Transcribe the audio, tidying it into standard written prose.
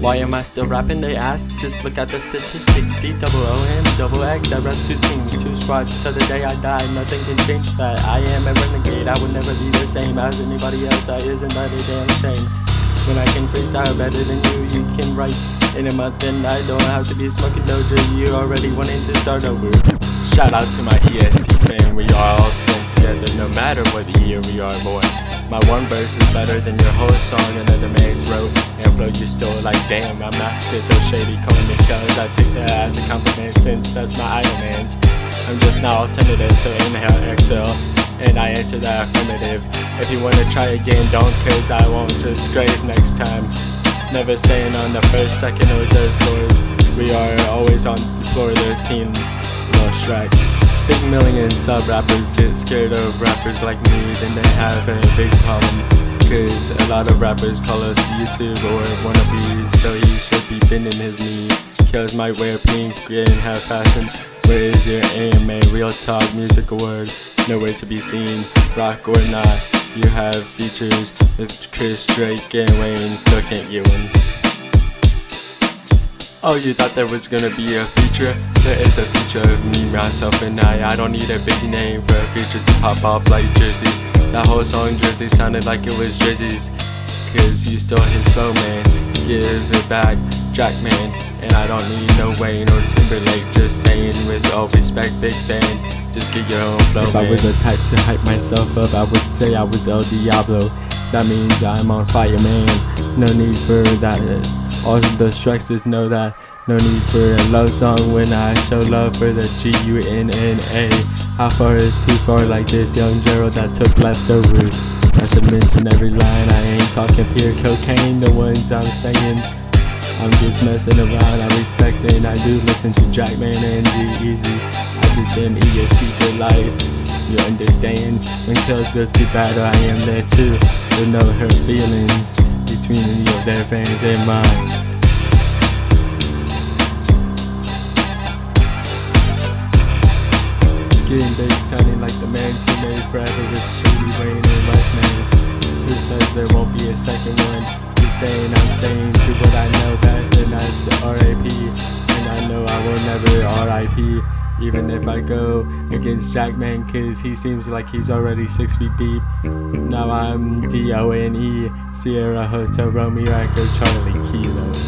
Why am I still rapping, they ask? Just look at the statistics. D-double-O-M-double-X, I run two things, two squads, till the day I die. Nothing can change that. I am a renegade, I will never be the same as anybody else. I isn't that a damn shame? When I can freestyle better than you, you can write in a month, and I don't have to be smoking no drink. You already wanting to start over. Shout out to my EST fam, we are all still together, no matter what year we are born. My one verse is better than your whole song another man's wrote. And flow you still like damn, I'm not still so shady calling me cuz. I take that as a compliment since that's my Iron Man's. I'm just not alternative, so inhale, exhale, and I answer the affirmative. If you wanna try again, don't, cause I won't just graze next time. Never staying on the first, second, or third floors. We are always on floor 13, little Shrek. Big million sub-rappers get scared of rappers like me, then they have a big problem. Cause a lot of rappers call us YouTube or wannabes, so he should be bending his knee. Cause might wear pink and have fashion. Where is your aim, a real talk, music awards? Nowhere to be seen, rock or not. You have features with Chris, Drake, and Wayne, so can't you win? Oh, you thought there was gonna be a feature? There is a feature of me, myself, and I don't need a big name for a feature to pop off like Jersey. That whole song Jersey sounded like it was Jersey's. Cause you stole his flow, man. Give it back, Jackman. And I don't need no Wayne or Timberlake. Just saying, with all respect, big fan. Just get your own flow, if man. I was the type to hype myself up, I would say I was El Diablo. That means I'm on fire, man. No need for that. All the Shreksters know that. No need for a love song when I show love for the G-U-N-N-A. How far is too far like this young Gerald that took leftovers? I should mention every line, I ain't talking pure cocaine, the ones I'm singing. I'm just messing around, I respect it, and I do listen to Jackman and G-Eazy. I just am EST for life, you understand? When Kells goes to battle, I am there too. With no hurt feelings between any of their fans and mine. Getting big, sounding like the man who made forever with Shady Wayne and Westmans. Who says there won't be a second one? He's saying I'm staying to what I know best, and that's R.I.P. And I know I will never R.I.P. Even if I go against Jackman, cause he seems like he's already 6 feet deep. Now I'm D-O-N-E, Sierra Hotel Romeo Echo Charlie Kilo.